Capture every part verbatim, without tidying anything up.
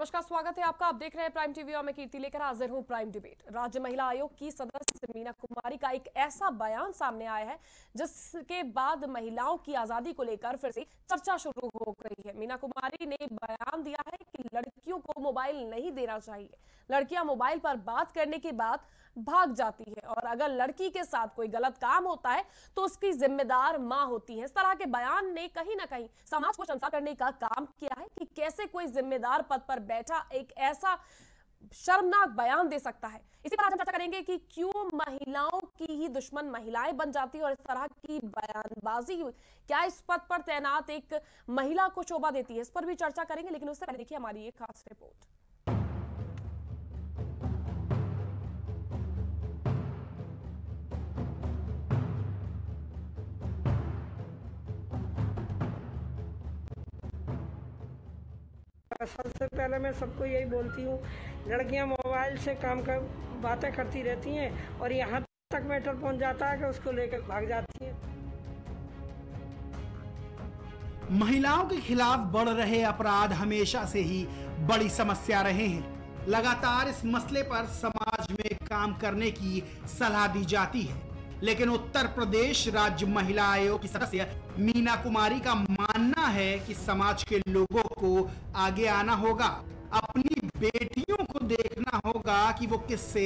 नमस्कार, स्वागत है आपका। आप देख रहे हैं प्राइम टीवी और मैं कीर्ति लेकर हाजिर हूं प्राइम डिबेट। राज्य महिला आयोग की सदस्य मीना कुमारी का एक ऐसा बयान सामने आया है जिसके बाद महिलाओं की आजादी को लेकर फिर से चर्चा शुरू हो गई है। मीना कुमारी ने बयान दिया है कि लड़कियों को मोबाइल नहीं देना चाहिए। लड़कियां मोबाइल पर बात करने के बाद भाग जाती है और अगर लड़की के साथ कोई गलत काम होता है तो उसकी जिम्मेदार मां होती है। इस तरह के बयान ने कहीं ना कहीं समाज को शंसा करने का काम किया है कि कैसे कोई जिम्मेदार पद पर बैठा एक ऐसा शर्मनाक बयान दे सकता है। इसी पर आज हम चर्चा करेंगे कि क्यों महिलाओं की ही दुश्मन महिलाएं बन जाती है और इस तरह की बयानबाजी क्या इस पद पर तैनात एक महिला को शोभा देती है, इस पर भी चर्चा करेंगे। लेकिन उससे पहले देखिए हमारी एक खास रिपोर्ट। सबसे पहले मैं सबको यही बोलती हूँ, लड़कियाँ मोबाइल से काम कर बातें करती रहती हैं और यहाँ तक मैटर पहुँच जाता है कि उसको लेकर भाग जाती हैं। महिलाओं के खिलाफ बढ़ रहे अपराध हमेशा से ही बड़ी समस्या रहे हैं। लगातार इस मसले पर समाज में काम करने की सलाह दी जाती है, लेकिन उत्तर प्रदेश राज्य महिला आयोग की सदस्य मीना कुमारी का मानना है कि समाज के लोगों को आगे आना होगा, अपनी बेटियों को देखना होगा कि वो किससे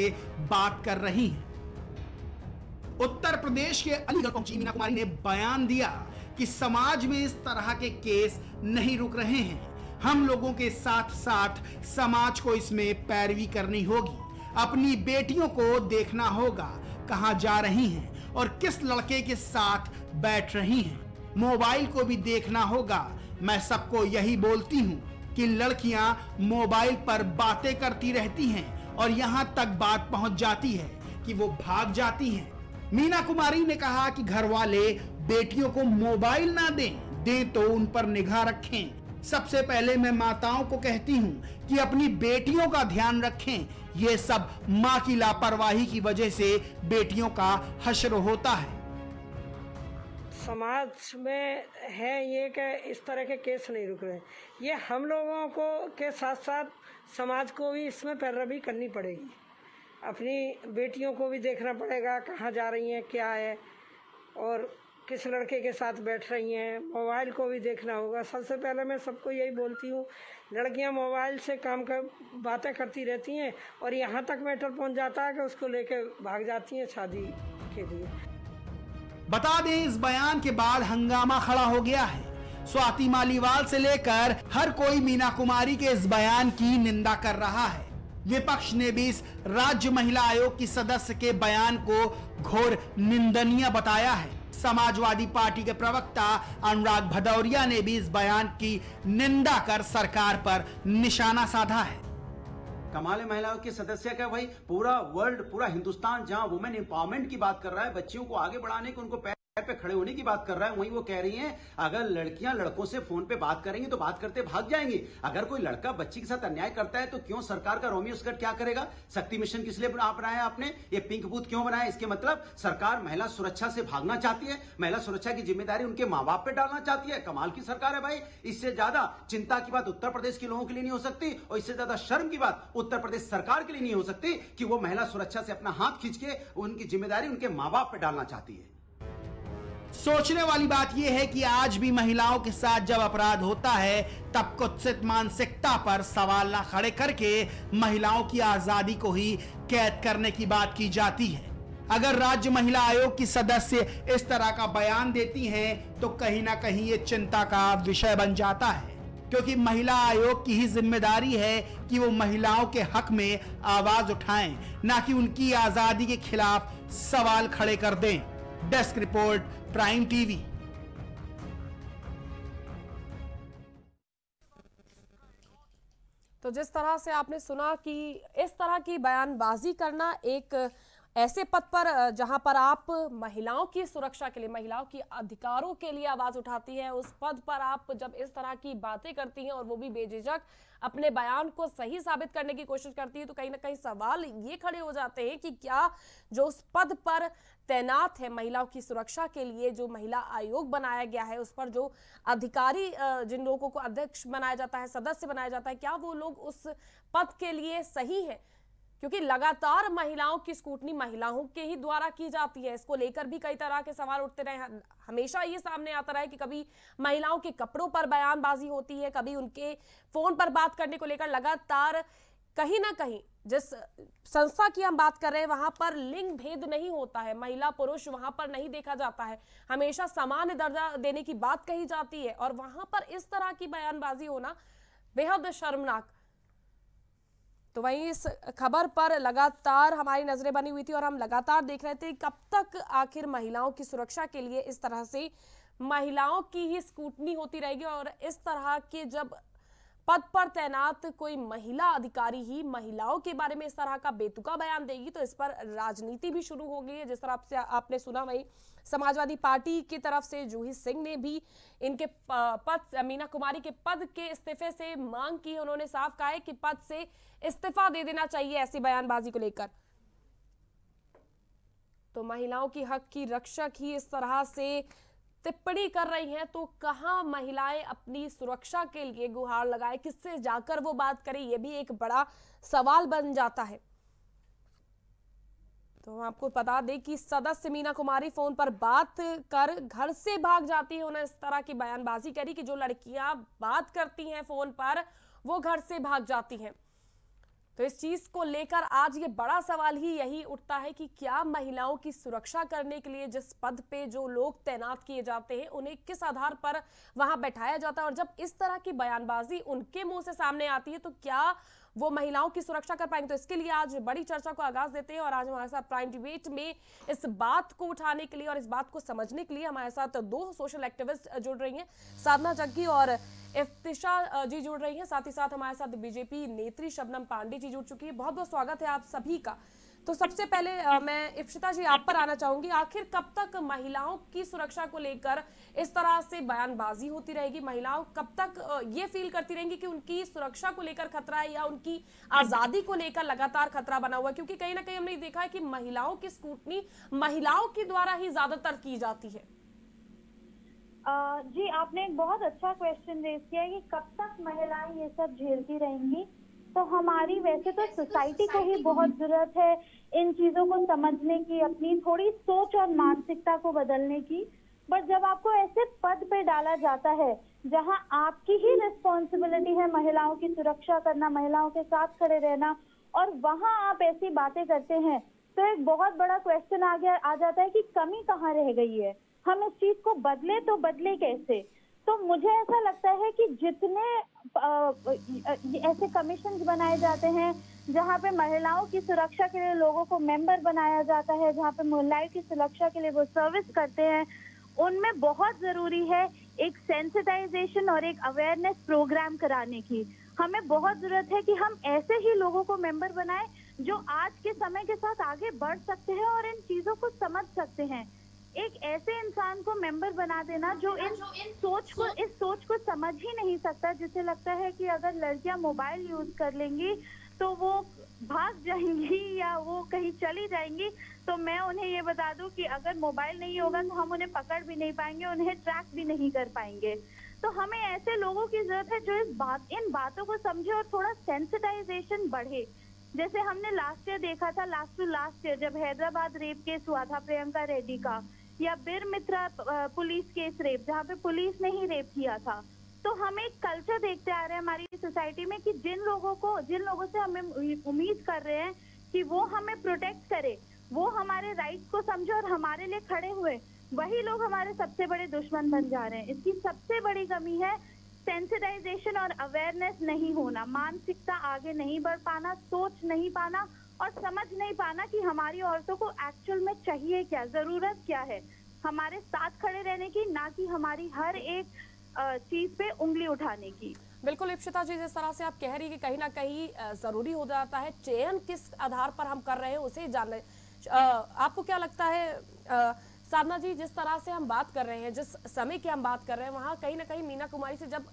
बात कर रही हैं। उत्तर प्रदेश के अलीगढ़ पहुंची मीना कुमारी ने बयान दिया कि समाज में इस तरह के केस नहीं रुक रहे हैं, हम लोगों के साथ साथ समाज को इसमें पैरवी करनी होगी, अपनी बेटियों को देखना होगा कहां जा रही हैं और किस लड़के के साथ बैठ रही हैं, मोबाइल को भी देखना होगा। मैं सबको यही बोलती हूं कि लड़कियां मोबाइल पर बातें करती रहती हैं और यहां तक बात पहुंच जाती है कि वो भाग जाती हैं। मीना कुमारी ने कहा कि घर वाले बेटियों को मोबाइल ना दें, दें तो उन पर निगाह रखें। सबसे पहले मैं माताओं को कहती हूं कि अपनी बेटियों का ध्यान रखें, ये सब मां की लापरवाही की वजह से बेटियों का हश्र होता है। समाज में है ये कि इस तरह के केस नहीं रुक रहे, ये हम लोगों को के साथ साथ समाज को भी इसमें पैरवी करनी पड़ेगी। अपनी बेटियों को भी देखना पड़ेगा कहाँ जा रही हैं, क्या है और किस लड़के के साथ बैठ रही हैं। मोबाइल को भी देखना होगा। सबसे पहले मैं सबको यही बोलती हूँ, लड़कियाँ मोबाइल से काम कर बातें करती रहती हैं और यहाँ तक मैटर पहुँच जाता है कि उसको लेके भाग जाती हैं शादी के लिए। बता दें, इस बयान के बाद हंगामा खड़ा हो गया है। स्वाति मालीवाल से लेकर हर कोई मीना कुमारी के इस बयान की निंदा कर रहा है। विपक्ष ने भी इस राज्य महिला आयोग की सदस्य के बयान को घोर निंदनीय बताया है। समाजवादी पार्टी के प्रवक्ता अनुराग भदौरिया ने भी इस बयान की निंदा कर सरकार पर निशाना साधा है। कमाल है महिलाओं के सदस्य का, भाई पूरा वर्ल्ड पूरा हिंदुस्तान जहां वुमेन एम्पावरमेंट की बात कर रहा है, बच्चियों को आगे बढ़ाने की, उनको पैर पे खड़े होने की बात कर रहा है, वहीं वो कह रही है अगर लड़कियां लड़कों से फोन पे बात करेंगी तो बात करते भाग जाएंगी। अगर कोई लड़का बच्ची के साथ अन्याय करता है तो क्यों सरकार का रोमियो स्कर्ट क्या करेगा? शक्ति मिशन किस लिए बनाया आपने? ये पिंक बूथ क्यों बनाया? इसके मतलब सरकार महिला सुरक्षा से भागना चाहती है, महिला सुरक्षा की जिम्मेदारी उनके माँ बाप पे डालना चाहती है। कमाल की सरकार है भाई। इससे ज्यादा चिंता की बात उत्तर प्रदेश के लोगों के लिए नहीं हो सकती और इससे ज्यादा शर्म की बात उत्तर प्रदेश सरकार के लिए नहीं हो सकती कि वो महिला सुरक्षा से अपना हाथ खींच के उनकी जिम्मेदारी उनके माँ बाप पे डालना चाहती है। सोचने वाली बात यह है कि आज भी महिलाओं के साथ जब अपराध होता है तब कुत्सित मानसिकता पर सवाल न खड़े करके महिलाओं की आजादी को ही कैद करने की बात की जाती है। अगर राज्य महिला आयोग की सदस्य इस तरह का बयान देती हैं तो कहीं ना कहीं ये चिंता का विषय बन जाता है, क्योंकि महिला आयोग की ही जिम्मेदारी है कि वो महिलाओं के हक में आवाज उठाएं, ना कि उनकी आजादी के खिलाफ सवाल खड़े कर दें। Desk report, prime TV. तो जिस तरह से आपने सुना कि इस तरह की बयानबाजी करना एक ऐसे पद पर जहां पर आप महिलाओं की सुरक्षा के लिए, महिलाओं की अधिकारों के लिए आवाज उठाती हैं, उस पद पर आप जब इस तरह की बातें करती हैं और वो भी बेझिझक अपने बयान को सही साबित करने की कोशिश करती है, तो कहीं ना कहीं सवाल ये खड़े हो जाते हैं कि क्या जो उस पद पर तैनात है महिलाओं की सुरक्षा के लिए, जो महिला आयोग बनाया गया है उस पर जो अधिकारी, जिन लोगों को अध्यक्ष बनाया जाता है, सदस्य बनाया जाता है, क्या वो लोग उस पद के लिए सही है? क्योंकि लगातार महिलाओं की स्कूटनी महिलाओं के ही द्वारा की जाती है। इसको लेकर भी कई तरह के सवाल उठते रहे। हमेशा ये सामने आता रहा है कि कभी महिलाओं के कपड़ों पर बयानबाजी होती है, कभी उनके फोन पर बात करने को लेकर। लगातार कहीं ना कहीं जिस संस्था की हम बात कर रहे हैं वहां पर लिंग भेद नहीं होता है, महिला पुरुष वहां पर नहीं देखा जाता है, हमेशा समान दर्जा देने की बात कही जाती है और वहां पर इस तरह की बयानबाजी होना बेहद शर्मनाक। तो वहीं इस खबर पर लगातार हमारी नजरें बनी हुई थी और हम लगातार देख रहे थे कब तक आखिर महिलाओं की सुरक्षा के लिए इस तरह से महिलाओं की ही स्क्रूटनी होती रहेगी और इस तरह के जब पद पर तैनात कोई महिला अधिकारी ही महिलाओं के बारे में इस तरह का बेतुका बयान देगी तो इस पर राजनीति भी शुरू हो गई है। जिस तरह से आपने सुना, वहीं समाजवादी पार्टी की तरफ से जूही सिंह ने भी इनके पद, मीना कुमारी के पद के इस्तीफे से मांग की। उन्होंने साफ कहा है कि पद से इस्तीफा दे देना चाहिए ऐसी बयानबाजी को लेकर। तो महिलाओं की हक की रक्षक ही इस तरह से टिप्पणी कर रही हैं तो कहाँ महिलाएं अपनी सुरक्षा के लिए गुहार लगाए, किससे जाकर वो बात करें, ये भी एक बड़ा सवाल बन जाता है। तो आपको बता दें कि सदस्य मीना कुमारी फोन पर बात कर घर से भाग जाती है। उन्होंने इस तरह की बयानबाजी करी कि जो लड़कियां बात करती हैं फोन पर वो घर से भाग जाती हैं। तो इस चीज को लेकर आज ये बड़ा सवाल ही यही उठता है कि क्या महिलाओं की सुरक्षा करने के लिए जिस पद पे जो लोग तैनात किए जाते हैं उन्हें किस आधार पर वहां बैठाया जाता है और जब इस तरह की बयानबाजी उनके मुंह से सामने आती है तो क्या वो महिलाओं की सुरक्षा कर पाएंगे? तो इसके लिए आज बड़ी चर्चा को आगाज देते हैं और आज हमारे साथ प्राइम डिबेट में इस बात को उठाने के लिए और इस बात को समझने के लिए हमारे साथ दो सोशल एक्टिविस्ट जुड़ रही हैं, साधना जग्गी और इफ्तिशा जी जुड़ रही हैं। साथ ही साथ हमारे साथ बीजेपी नेत्री शबनम पांडे जी जुड़ चुकी है। बहुत बहुत स्वागत है आप सभी का। तो सबसे पहले मैं इफ्तिशा जी आप पर आना चाहूंगी, आखिर कब तक महिलाओं की सुरक्षा को लेकर इस तरह से बयानबाजी होती रहेगी? महिलाओं कब तक ये फील करती रहेंगी कि उनकी सुरक्षा को लेकर खतरा है या उनकी आजादी को लेकर लगातार खतरा बना हुआ है? क्योंकि कहीं ना कहीं हमने देखा है कि महिलाओं की स्क्रूटनी महिलाओं के द्वारा ही ज्यादातर की जाती है। आ, जी आपने एक बहुत अच्छा क्वेश्चन रेज किया है कि कब तक महिलाएं ये सब झेलती रहेंगी। तो हमारी वैसे तो सोसाइटी को ही बहुत जरूरत है इन चीजों को समझने की, अपनी थोड़ी सोच और मानसिकता को बदलने की। बट जब आपको ऐसे पद पे डाला जाता है जहां आपकी ही रिस्पॉन्सिबिलिटी है महिलाओं की सुरक्षा करना, महिलाओं के साथ खड़े रहना, और वहां आप ऐसी बातें करते हैं तो एक बहुत बड़ा क्वेश्चन आ गया आ जाता है कि कमी कहाँ रह गई है, हम इस चीज को बदले तो बदले कैसे? तो मुझे ऐसा लगता है कि जितने आ, ऐसे कमीशन बनाए जाते हैं जहाँ पे महिलाओं की सुरक्षा के लिए लोगों को मेंबर बनाया जाता है, जहाँ पे महिलाओं की सुरक्षा के लिए वो सर्विस करते हैं, उनमें बहुत जरूरी है एक सेंसिटाइजेशन और एक अवेयरनेस प्रोग्राम कराने की। हमें बहुत जरूरत है कि हम ऐसे ही लोगों को मेंबर बनाएं जो आज के समय के साथ आगे बढ़ सकते हैं और इन चीजों को समझ सकते हैं। एक ऐसे इंसान को मेंबर बना देना जो इन सोच को इस सोच को समझ ही नहीं सकता, जिसे लगता है कि अगर लड़कियां मोबाइल यूज कर लेंगी तो वो भाग जाएंगी या वो कहीं चली जाएंगी। तो मैं उन्हें ये बता दूं कि अगर मोबाइल नहीं होगा तो हम उन्हें पकड़ भी नहीं पाएंगे, उन्हें ट्रैक भी नहीं कर पाएंगे। तो हमें ऐसे लोगों की जरूरत है जो इस बात इन बातों को समझे और थोड़ा सेंसिटाइजेशन बढ़े। जैसे हमने लास्ट ईयर देखा था, लास्ट टू लास्ट ईयर जब हैदराबाद रेप केस हुआ था प्रियंका रेड्डी का, या बिर मित्रा पुलिस केस रेप जहाँ पे पुलिस ने ही रेप किया था। तो हम एक कल्चर देखते आ रहे हैं हमारी सोसाइटी में कि जिन लोगों को जिन लोगों से हमें उम्मीद कर रहे हैं कि वो हमें प्रोटेक्ट करे, वो हमारे राइट्स को समझे और हमारे लिए खड़े हुए, वही लोग हमारे सबसे बड़े दुश्मन बन जा रहे हैं। इसकी सबसे बड़ी कमी है सेंसिटाइजेशन और अवेयरनेस नहीं होना, मानसिकता आगे नहीं बढ़ पाना, सोच नहीं पाना और समझ नहीं पाना कि हमारी औरतों को एक्चुअल में चाहिए क्या, जरूरत क्या है हमारे साथ खड़े रहने की, ना कि हमारी हर एक चीज पे उंगली उठाने की। बिल्कुल इप्सिता जी, जिस तरह से आप कह रही है कि कहीं ना कहीं जरूरी हो जाता है चयन किस आधार पर हम कर रहे हैं उसे जानने आपको क्या लगता है साधना जी, जिस तरह से हम बात कर रहे हैं, जिस समय की हम बात कर रहे हैं, वहाँ कहीं ना कहीं मीना कुमारी से जब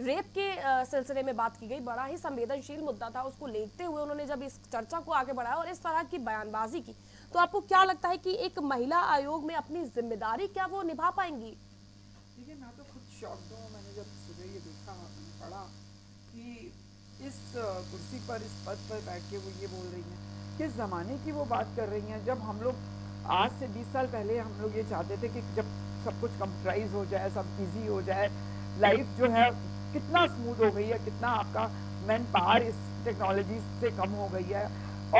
रेप के सिलसिले में बात की गई, बड़ा ही संवेदनशील मुद्दा था, उसको लेते हुए उन्होंने जब इस चर्चा को आगे बढ़ाया और इस तरह की बयानबाजी की, तो आपको क्या लगता है कि एक महिला आयोग में अपनी जिम्मेदारी क्या वो निभा पाएंगी? देखिए, मैं तो खुद शॉक्ड हूँ। मैंने जब सुबह ये देखा, पढ़ा कि इस कुर्सी पर, इस पद पर बैठ के वो ये बोल रही हैं, किस ज़माने की वो बात कर रही हैं। जब हम लोग आज से बीस साल पहले हम लोग ये चाहते थे कि जब सब कुछ कंप्यूटराइज हो जाए, सब ईजी हो जाए, लाइफ जो है कितना स्मूथ हो गई है, कितना आपका मैन पावर इस टेक्नोलॉजी से कम हो गई है।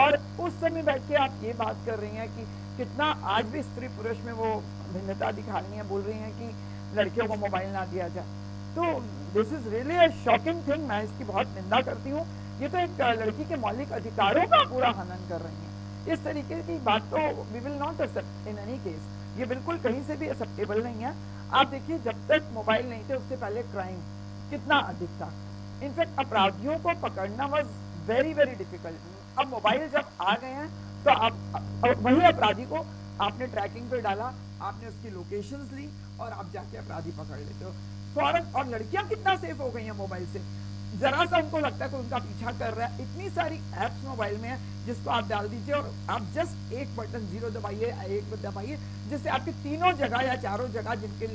और उस समय बैठ के आप ये बात कर रही हैं कि कितना आज भी स्त्री पुरुष में वो भिन्नता दिखा रही हैं, बोल रही हैं कि लड़कियों को मोबाइल ना दिया जाए। तो this is really a shocking thing. मैं इसकी बहुत निंदा करती हूँ। ये तो एक लड़की के मौलिक अधिकारों का पूरा हनन कर रही है। इस तरीके की बात तो we will not accept in any case. ये बिल्कुल कहीं से भी एक्सेप्टेबल नहीं है। आप देखिए, जब तक मोबाइल नहीं थे उससे पहले क्राइम कितना अधिक था। इनफैक्ट अपराधियों को पकड़ना वाज वेरी वेरी डिफिकल्ट। अब मोबाइल जब आ गए हैं तो आप, आप वही अपराधी को आपने ट्रैकिंग पे डाला, आपने उसकी लोकेशंस ली और आप जाके अपराधी पकड़ लेते हो फौरन। और लड़कियां कितना सेफ हो गई हैं मोबाइल से। जरा सा उनको लगता है कोई उनका पीछा कर रहा है, इतनी सारी एप्स मोबाइल में है जिसको आप डाल दीजिए और आप जस्ट एक बटन जीरो दबाइए, एक बटन दबाइए, जिससे आपकी तीनों जगह या चारों जगह जिनके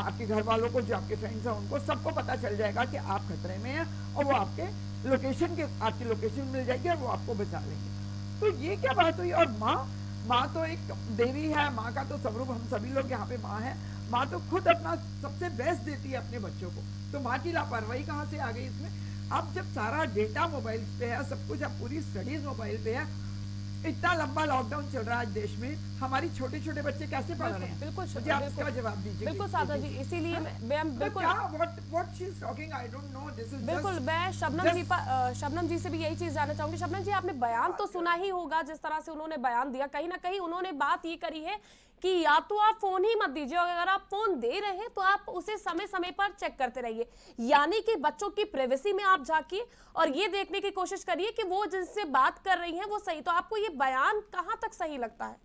आपके घर वालों को, जो आपके फ्रेंड्स हैं, उनको सबको पता चल जाएगा कि आप खतरे में हैं और वो आपके लोकेशन के आपकी लोकेशन मिल जाएगी और वो आपको बचा लेंगे। तो ये क्या बात हुई। और माँ माँ तो एक देवी है, माँ का तो स्वरूप, हम सभी लोग यहाँ पे माँ है। माँ तो खुद अपना सबसे बेस्ट देती है अपने बच्चों को, तो माँ की लापरवाही कहाँ से आ गई इसमें? अब जब सारा डेटा मोबाइल पे है, सब कुछ, अब पूरी स्टडीज मोबाइल पे है, इतना लंबा लॉकडाउन चल रहा है देश में, हमारे छोटे छोटे बच्चे कैसे पढ़ रहे हैं? बिल्कुल आपका जवाब दीजिए। बिल्कुल साधना जी, इसीलिए मैं बिल्कुल what what she is talking, I don't know, this is बिल्कुल। मैं शबनम जी शबनम जी से भी यही चीज जानना चाहूंगी। शबनम जी, आपने बयान तो सुना ही होगा, जिस तरह से उन्होंने बयान दिया, कहीं ना कहीं उन्होंने बात ये करी है कि या तो आप फोन ही मत दीजिए, और अगर आप फोन दे रहे हैं तो आप उसे समय समय पर चेक करते रहिए, यानी कि बच्चों की प्राइवेसी में आप झांकिए और ये देखने की कोशिश करिए कि वो जिनसे बात कर रही हैं वो सही। तो आपको ये बयान कहाँ तक सही लगता है?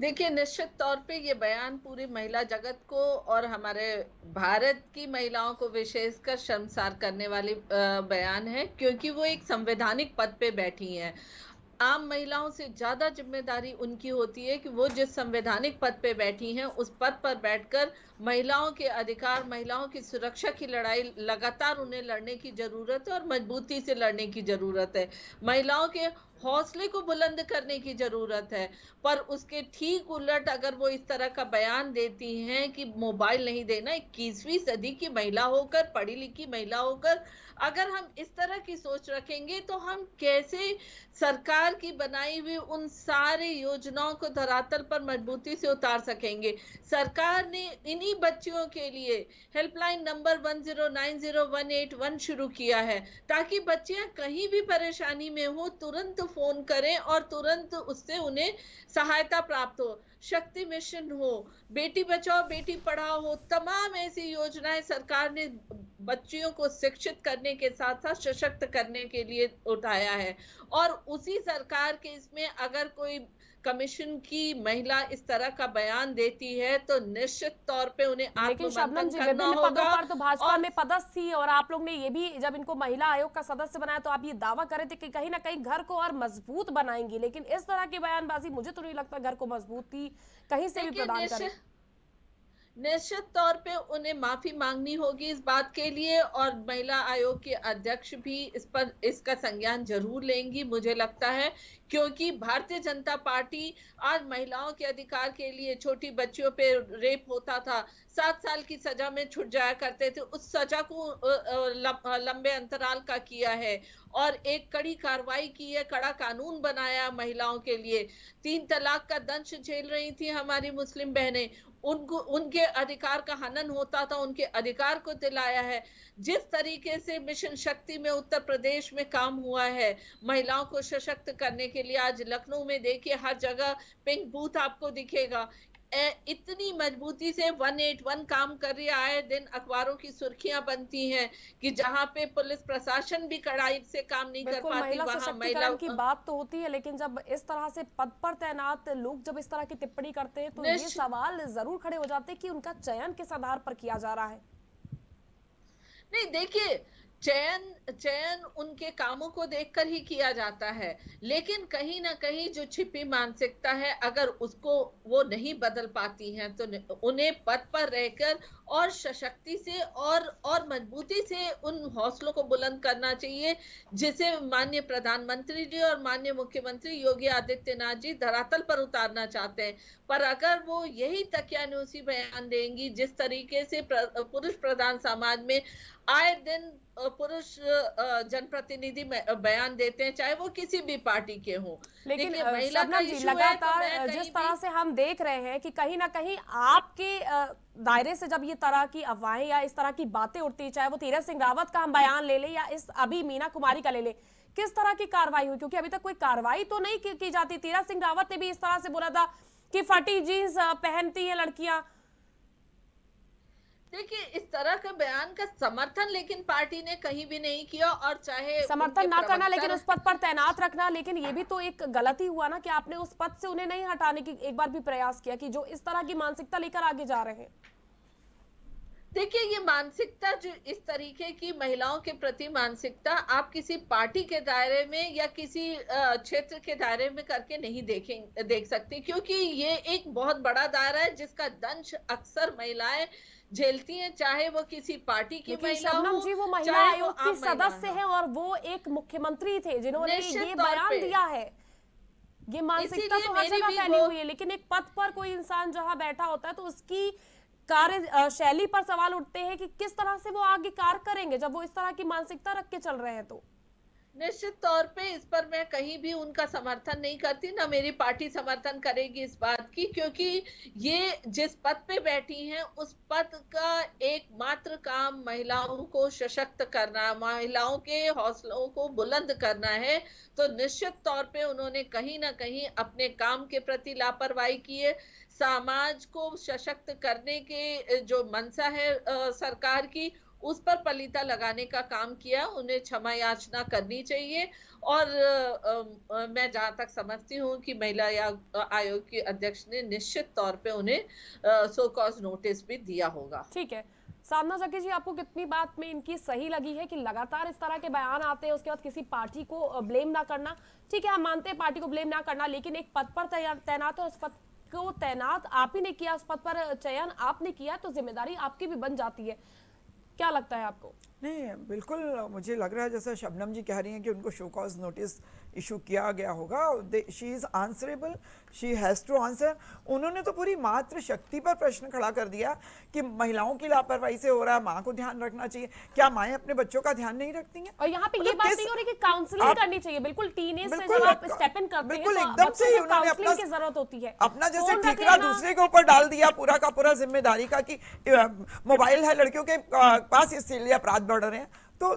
देखिए, निश्चित तौर पे ये बयान पूरी महिला जगत को और हमारे भारत की महिलाओं को विशेषकर शर्मसार करने वाली बयान है, क्योंकि वो एक संवैधानिक पद पे बैठी है। आम महिलाओं से ज़्यादा जिम्मेदारी उनकी होती है कि वो जिस संवैधानिक पद पे बैठी हैं, उस पद पर बैठकर महिलाओं के अधिकार, महिलाओं की सुरक्षा की लड़ाई लगातार उन्हें लड़ने की ज़रूरत है और मजबूती से लड़ने की ज़रूरत है। महिलाओं के हौसले को बुलंद करने की ज़रूरत है। पर उसके ठीक उलट अगर वो इस तरह का बयान देती हैं कि मोबाइल नहीं देना, इक्कीसवीं सदी की महिला होकर, पढ़ी लिखी महिला होकर अगर हम इस तरह की सोच रखेंगे तो हम कैसे सरकार की बनाई हुई उन सारे योजनाओं को धरातल पर मजबूती से उतार सकेंगे। सरकार ने इन्हीं बच्चियों के लिए helpline number one zero nine zero one eight one शुरू किया है, ताकि बच्चियां कहीं भी परेशानी में हो तुरंत फोन करें और तुरंत उससे उन्हें सहायता प्राप्त हो। शक्ति मिशन हो, बेटी बचाओ बेटी पढ़ाओ हो, तमाम ऐसी योजनाएं सरकार ने बच्चियों को शिक्षित करने के साथ साथ सशक्त करने के लिए उठाया है। और उसी सरकार के इसमें अगर कोई कमीशन की महिला इस तरह का बयान देती है तो निश्चित तौर पे उन्हें आत्ममंथन करना होगा। पदों पर तो भाजपा में पदस्थ थी और आप लोग ने ये भी, जब इनको महिला आयोग का सदस्य बनाया तो आप ये दावा कर रहे थे कि कहीं ना कहीं घर को और मजबूत बनाएंगी, लेकिन इस तरह की बयानबाजी, मुझे तो नहीं लगता घर को मजबूती कहीं से भी प्रदान करे। निश्चित तौर पे उन्हें माफी मांगनी होगी इस बात के लिए, और महिला आयोग के अध्यक्ष भी इस पर इसका संज्ञान जरूर लेंगी मुझे लगता है, क्योंकि भारतीय जनता पार्टी आज महिलाओं के अधिकार के लिए, छोटी बच्चियों पे रेप होता था, सात साल की सजा में छूट जाया करते थे, उस सजा को लंबे अंतराल का किया है और एक कड़ी कार्रवाई की है, कड़ा कानून बनाया महिलाओं के लिए। तीन तलाक का दंश झेल रही थी हमारी मुस्लिम बहनें, उनको उनके अधिकार का हनन होता था, उनके अधिकार को दिलाया है। जिस तरीके से मिशन शक्ति में उत्तर प्रदेश में काम हुआ है महिलाओं को सशक्त करने के लिए, आज लखनऊ में देखिए हर जगह पिंक बूथ आपको दिखेगा। इतनी मजबूती से एक सौ इक्यासी काम कर रही है। आए दिन अखबारों की सुर्खियां बनती हैं कि जहां पे पुलिस प्रशासन भी कड़ाई से काम नहीं कर पाती, वहां महिला की बात तो होती है, लेकिन जब इस तरह से पद पर तैनात लोग जब इस तरह की टिप्पणी करते हैं तो ये सवाल जरूर खड़े हो जाते हैं कि उनका चयन किस आधार पर किया जा रहा है। नहीं देखिए, चयन चयन उनके कामों को देखकर ही किया जाता है, लेकिन कहीं ना कहीं जो छिपी मानसिकता है अगर उसको वो नहीं बदल पाती हैं तो उन्हें पद पर रहकर और सशक्ति से और और मजबूती से उन हौसलों को बुलंद करना चाहिए जिसे माननीय प्रधानमंत्री जी और माननीय मुख्यमंत्री योगी आदित्यनाथ जी धरातल पर उतारना चाहते हैं। पर अगर वो यही तकियानुसी बयान देंगी जिस तरीके से प्र, पुरुष प्रधान समाज में आए दिन पुरुष जनप्रतिनिधि बयान देते हैं, चाहे वो किसी भी पार्टी के हों, लेकिन महिला का इशू लगातार तो जिस तरह से हम देख रहे हैं कि कहीं ना कहीं आपके दायरे से जब ये तरह की अफवाहें या इस तरह की बातें उठती, चाहे वो तीरथ सिंह रावत का हम बयान ले लें या इस अभी मीना कुमारी का ले लें, किस तरह की कार्रवाई हुई? क्योंकि अभी तक कोई कार्रवाई तो नहीं की, की जाती। तीरथ सिंह रावत ने भी इस तरह से बोला था कि फटी जीन्स पहनती है लड़कियां। देखिए, इस तरह का बयान का समर्थन लेकिन पार्टी ने कहीं भी नहीं किया, और चाहे समर्थन ना करना लेकिन उस पद पर तैनात रखना, लेकिन ये भी तो एक गलती हुआ ना कि आपने उस पद से उन्हें नहीं हटाने की एक बार भी प्रयास किया कि जो इस तरह की मानसिकता लेकर आगे जा रहे हैं। देखिए, ये मानसिकता जो इस तरीके की महिलाओं के प्रति मानसिकता आप किसी पार्टी के दायरे में या किसी क्षेत्र के दायरे में करके नहीं देखें देख सकती, क्योंकि ये एक बहुत बड़ा दायरा है जिसका दंश अक्सर महिलाएं झेलती हैं, चाहे वो किसी पार्टी की महिला हो, जी वो महिला आयोग की सदस्य हैं और वो एक मुख्यमंत्री थे जिन्होंने ये बयान दिया है। ये मानसिकता तो हर जगह फैली हुई है, लेकिन एक पद पर कोई इंसान जहाँ बैठा होता है तो उसकी कार्य शैली पर सवाल उठते हैं कि किस तरह से वो आगे कार्य करेंगे जब वो इस तरह की मानसिकता रख के चल रहे हैं। तो निश्चित तौर पे इस पर मैं कहीं भी उनका समर्थन नहीं करती, ना मेरी पार्टी समर्थन करेगी इस बात की, क्योंकि ये जिस पद पे बैठी हैं उस पद का एकमात्र काम महिलाओं को सशक्त करना, महिलाओं के हौसलों को बुलंद करना है। तो निश्चित तौर पे उन्होंने कहीं ना कहीं अपने काम के प्रति लापरवाही की है। समाज को सशक्त करने के जो मंशा है आ, सरकार की, उस पर पलीता लगाने का काम किया। उन्हें क्षमा याचना करनी चाहिए, और आ, आ, मैं जहाँ तक समझती हूँ कि महिला आयोग की अध्यक्ष ने निश्चित तौर पे उन्हें सो कॉज नोटिस भी दिया होगा। ठीक है, साधना जग्गी जी, आपको कितनी बात में इनकी सही लगी है कि लगातार इस तरह के बयान आते हैं, उसके बाद किसी पार्टी को ब्लेम ना करना? ठीक है, हम मानते हैं पार्टी को ब्लेम ना करना, लेकिन एक पद पर तैनात है, उस पद को तैनात आप ही ने किया, उस पद पर चयन आपने किया, तो जिम्मेदारी आपकी भी बन जाती है। क्या लगता है आपको? नहीं, बिल्कुल मुझे लग रहा है जैसे शबनम जी कह रही हैं कि उनको शो कॉज नोटिस इशू किया गया होगा। She is answerable, she has to answer. उन्होंने तो पूरी मातृशक्ति पर प्रश्न खड़ा कर दिया कि महिलाओं की लापरवाही से हो रहा है, माँ को ध्यान रखना चाहिए। क्या माएँ अपने बच्चों का ध्यान नहीं रखती हैं? और यहाँ पे ये बात नहीं हो रही कि काउंसलिंग करनी चाहिए। बिल्कुल टीनेज से जब आप स्टेप इन करते हैं, बिल्कुल एकदम से ही उन्होंने अपना जरूरत होती है, अपना जैसे ठिकरा दूसरे के ऊपर डाल दिया, पूरा का पूरा जिम्मेदारी का कि मोबाइल है लड़कियों के पास, इसलिए अपराध बढ़ रहे हैं। तो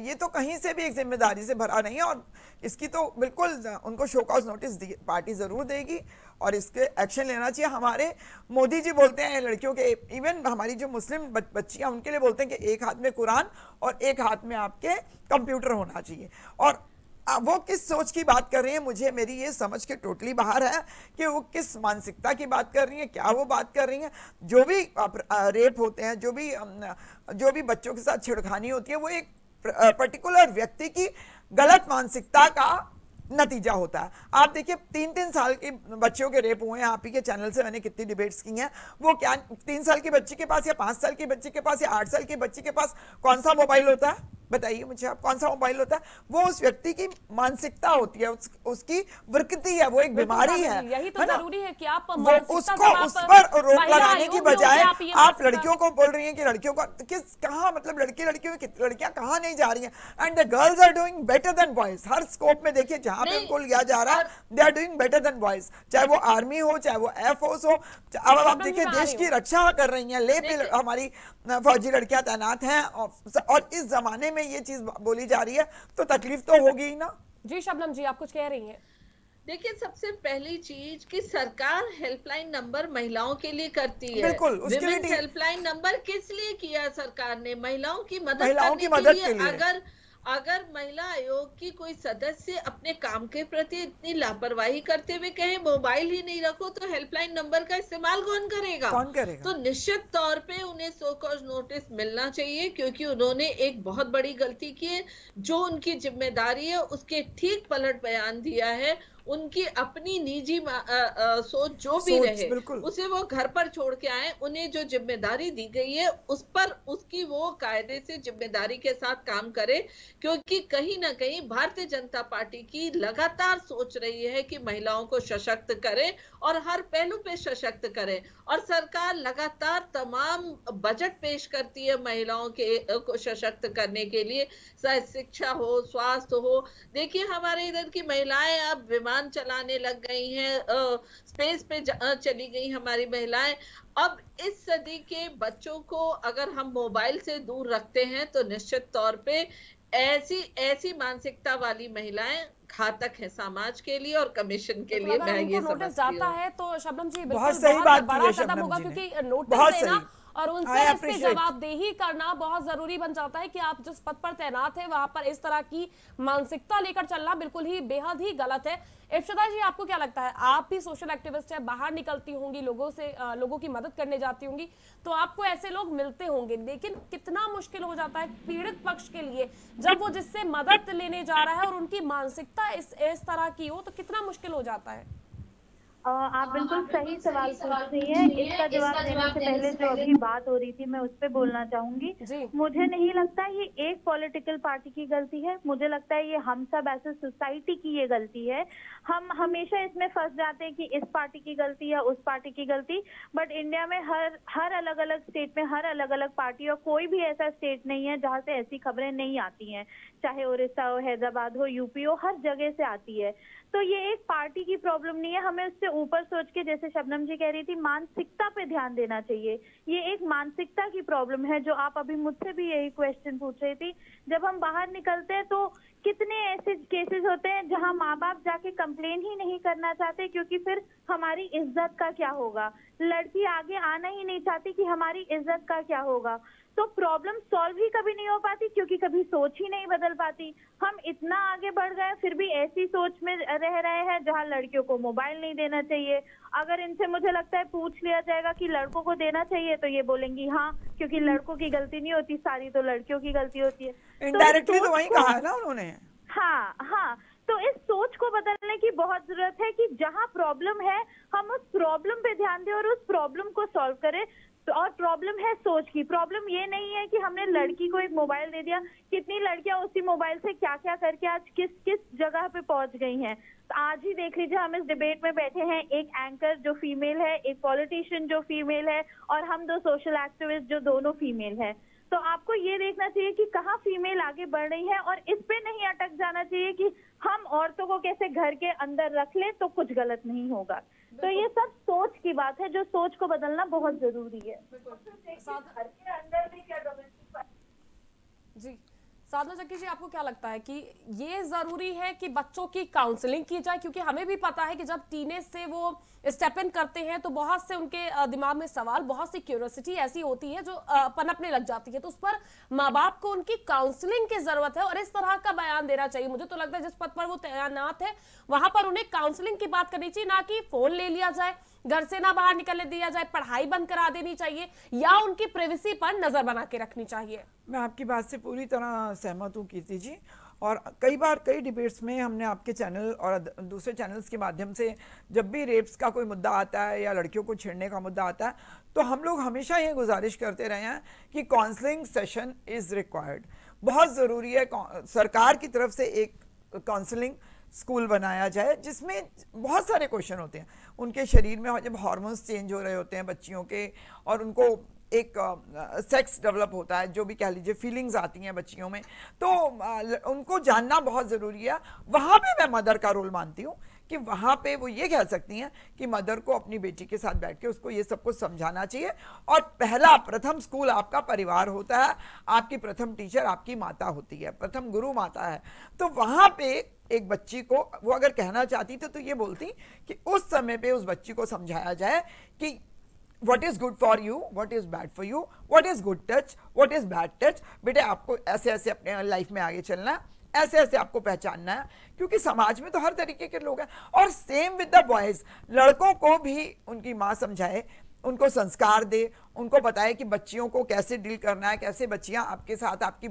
ये तो कहीं से भी एक जिम्मेदारी से भरा नहीं है, और इसकी तो बिल्कुल उनको शो कॉज नोटिस पार्टी ज़रूर देगी और इसके एक्शन लेना चाहिए। हमारे मोदी जी बोलते हैं लड़कियों के, इवन हमारी जो मुस्लिम बच्चियां उनके लिए बोलते हैं कि एक हाथ में कुरान और एक हाथ में आपके कंप्यूटर होना चाहिए। और वो किस सोच की बात कर रही हैं, मुझे मेरी ये समझ के टोटली बाहर है कि वो किस मानसिकता की बात कर रही हैं। क्या वो बात कर रही हैं जो भी रेप होते हैं, जो भी जो भी बच्चों के साथ छेड़खानी होती है, वो एक पर्टिकुलर व्यक्ति की गलत मानसिकता का नतीजा होता है। आप देखिए, तीन तीन साल के बच्चों के रेप हुए हैं। आप ही के चैनल से मैंने कितनी डिबेट्स की हैं। वो क्या तीन साल के बच्चे के पास या पाँच साल के बच्चे के पास या आठ साल के बच्चे के पास कौन सा मोबाइल होता है? बताइए मुझे आप, कौन सा मोबाइल होता है? वो उस व्यक्ति की मानसिकता होती है, उस, उसकी वृत्ति है, वो एक बीमारी है। यही तो जरूरी है कि आप उसको उस पर रोक लगाने की बजाय आप लड़कियों को बोल रही हैं कि लड़कियों को किस कहाँ मतलब लड़के लड़कियों में लड़कियां कहाँ नहीं जा रही हैं। And the girls are doing better than boys. हर स्कोप में देखिए, जहाँ पे उनको लिया जा रहा है, they are doing better than boys, चाहे वो आर्मी हो, चाहे वो एयर फोर्स हो। अब आप देखिए, देश की रक्षा कर रही है, लेह पे हमारी फौजी लड़कियां तैनात हैं, और इस जमाने में ये चीज बोली जा रही है तो तकलीफ तो होगी ही ना। जी शबनम जी, आप कुछ कह रही हैं? देखिए, सबसे पहली चीज कि सरकार हेल्पलाइन नंबर महिलाओं के लिए करती है। विमेन्स हेल्पलाइन नंबर किस लिए किया सरकार ने? महिलाओं की मदद महिलाओं करने की मदद के लिए, लिए। अगर अगर महिला आयोग की कोई सदस्य अपने काम के प्रति इतनी लापरवाही करते हुए कहे मोबाइल ही नहीं रखो, तो हेल्पलाइन नंबर का इस्तेमाल कौन करेगा? कौन करेगा? तो निश्चित तौर पे उन्हें सो कॉज नोटिस मिलना चाहिए, क्योंकि उन्होंने एक बहुत बड़ी गलती की है। जो उनकी जिम्मेदारी है उसके ठीक पलट बयान दिया है। उनकी अपनी निजी आ, आ, सोच जो भी सोच, रहे उसे वो घर पर छोड़ के आए। उन्हें जो जिम्मेदारी दी गई है उस पर उसकी वो कायदे से जिम्मेदारी के साथ काम करे, क्योंकि कहीं ना कहीं भारतीय जनता पार्टी की लगातार सोच रही है कि महिलाओं को सशक्त करें और हर पहलू पे सशक्त करें। और सरकार लगातार तमाम बजट पेश करती है महिलाओं के को सशक्त करने के लिए, चाहे शिक्षा हो, स्वास्थ्य हो। देखिए, हमारे इधर की महिलाएं अब चलाने लग गई हैं, स्पेस पे चली गई हमारी महिलाएं। अब इस सदी के बच्चों को अगर हम मोबाइल से दूर रखते हैं तो निश्चित तौर पे ऐसी ऐसी मानसिकता वाली महिलाएं घातक है समाज के लिए और कमीशन के लिए। मैं ये नोटिस जाता है तो शबनम जी बहुत सही बात बड़ा कदम होगा, क्योंकि नोटिस देना और उनसे इस पे जवाबदेही करना बहुत जरूरी बन जाता है कि आप जिस पद पर तैनात है वहां पर इस तरह की मानसिकता लेकर चलना बिल्कुल ही बेहद ही गलत है। इफ्तिशा जी, आपको क्या लगता है? आप भी सोशल एक्टिविस्ट है, बाहर निकलती होंगी, लोगों से लोगों की मदद करने जाती होंगी, तो आपको ऐसे लोग मिलते होंगे, लेकिन कितना मुश्किल हो जाता है पीड़ित पक्ष के लिए जब वो जिससे मदद लेने जा रहा है और उनकी मानसिकता इस इस तरह की हो, तो कितना मुश्किल हो जाता है? आप बिल्कुल सही सवाल पूछ रही है। इसका जवाब देने से पहले जो अभी बात हो रही थी मैं उस पर बोलना चाहूंगी। मुझे नहीं लगता ये एक पॉलिटिकल पार्टी की गलती है, मुझे लगता है ये हम सब ऐसे सोसाइटी की ये गलती है। हम हमेशा इसमें फंस जाते हैं कि इस पार्टी की गलती या उस पार्टी की गलती, बट इंडिया में हर हर अलग अलग स्टेट में हर अलग अलग पार्टी, और कोई भी ऐसा स्टेट नहीं है जहाँ से ऐसी खबरें नहीं आती हैं। चाहे उड़ीसा हो, हैदराबाद हो, यूपी हो, हर जगह से आती है। तो ये एक पार्टी की प्रॉब्लम नहीं है, हमें उससे ऊपर सोच के, जैसे शबनम जी कह रही थी, मानसिकता पे ध्यान देना चाहिए। ये एक मानसिकता की प्रॉब्लम है। जो आप अभी मुझसे भी यही क्वेश्चन पूछ रही थी, जब हम बाहर निकलते हैं तो कितने ऐसे केसेस होते हैं जहां माँ बाप जाके कंप्लेन ही नहीं करना चाहते, क्योंकि फिर हमारी इज्जत का क्या होगा, लड़की आगे आना ही नहीं चाहती कि हमारी इज्जत का क्या होगा। तो प्रॉब्लम सॉल्व ही कभी नहीं हो पाती, क्योंकि कभी सोच ही नहीं बदल पाती। हम इतना आगे बढ़ गए फिर भी ऐसी सोच में रह रहे हैं जहां लड़कियों को मोबाइल नहीं देना चाहिए। अगर इनसे मुझे लगता है पूछ लिया जाएगा कि लड़कों को देना चाहिए तो ये बोलेंगी हाँ, क्योंकि लड़कों की गलती नहीं होती सारी, तो लड़कियों की गलती होती है। इनडायरेक्टली तो वही कहा ना उन्होंने। हाँ हाँ, तो इस सोच को बदलने की बहुत जरूरत है कि जहाँ प्रॉब्लम है हम उस प्रॉब्लम पे ध्यान दें और उस प्रॉब्लम को सॉल्व करें। और प्रॉब्लम है सोच की। प्रॉब्लम ये नहीं है कि हमने लड़की को एक मोबाइल दे दिया, कितनी लड़कियां उसी मोबाइल से क्या क्या करके आज किस किस जगह पे पहुंच गई हैं। तो आज ही देख लीजिए, हम इस डिबेट में बैठे हैं, एक एंकर जो फीमेल है, एक पॉलिटिशियन जो फीमेल है, और हम दो सोशल एक्टिविस्ट जो दोनों फीमेल है। तो आपको ये देखना चाहिए कि कहाँ फीमेल आगे बढ़ रही है, और इस पे नहीं अटक जाना चाहिए कि हम औरतों को कैसे घर के अंदर रख ले तो कुछ गलत नहीं होगा। तो ये सब सोच की बात है, जो सोच को बदलना बहुत जरूरी है। घर के अंदर भी क्या डोमेस्टिक जी। साधना जग्गी जी, आपको क्या लगता है कि ये जरूरी है कि बच्चों की काउंसलिंग की जाए? क्योंकि हमें भी पता है कि जब टीनेज से वो स्टेप इन करते हैं तो बहुत से उनके दिमाग में सवाल, बहुत सी क्यूरियोसिटी ऐसी होती है जो पनपने लग जाती है, तो उस पर माँ बाप को उनकी काउंसलिंग की जरूरत है और इस तरह का बयान देना चाहिए। मुझे तो लगता है जिस पद पर वो तैनात है वहां पर उन्हें काउंसलिंग की बात करनी चाहिए, ना कि फोन ले लिया जाए, घर से ना बाहर निकलने दिया जाए, पढ़ाई बंद करा देनी चाहिए या उनकी प्राइवेसी पर नजर बना के रखनी चाहिए। मैं आपकी बात से पूरी तरह सहमत हूँ कीर्ति जी, और कई बार कई डिबेट्स में हमने आपके चैनल और दूसरे चैनल्स के माध्यम से जब भी रेप्स का कोई मुद्दा आता है या लड़कियों को छेड़ने का मुद्दा आता है तो हम लोग हमेशा ये गुजारिश करते रहे हैं कि काउंसलिंग सेशन इज़ रिक्वायर्ड। बहुत ज़रूरी है सरकार की तरफ से एक काउंसलिंग स्कूल बनाया जाए, जिसमें बहुत सारे क्वेश्चन होते हैं। उनके शरीर में जब हार्मोन्स चेंज हो रहे होते हैं बच्चियों के, और उनको एक सेक्स uh, डेवलप होता है, जो भी कह लीजिए फीलिंग्स आती हैं बच्चियों में, तो uh, उनको जानना बहुत ज़रूरी है। वहाँ पे मैं मदर का रोल मानती हूँ कि वहाँ पे वो ये कह सकती हैं कि मदर को अपनी बेटी के साथ बैठ के उसको ये सब कुछ समझाना चाहिए। और पहला प्रथम स्कूल आपका परिवार होता है, आपकी प्रथम टीचर आपकी माता होती है, प्रथम गुरु माता है। तो वहाँ पे एक बच्ची को वो अगर कहना चाहती थी तो ये बोलती कि उस समय पे उस बच्ची को समझाया जाए कि what is good for you, what is bad for you, what is good touch, what is bad touch. बेटे आपको ऐसे ऐसे अपने लाइफ में आगे चलना है, ऐसे ऐसे आपको पहचानना है, क्योंकि समाज में तो हर तरीके के लोग हैं। और सेम विद द बॉयज़, लड़कों को भी उनकी माँ समझाए, उनको संस्कार दे, उनको बताए कि बच्चियों को कैसे डील करना है, कैसे बच्चियाँ आपके साथ आपकी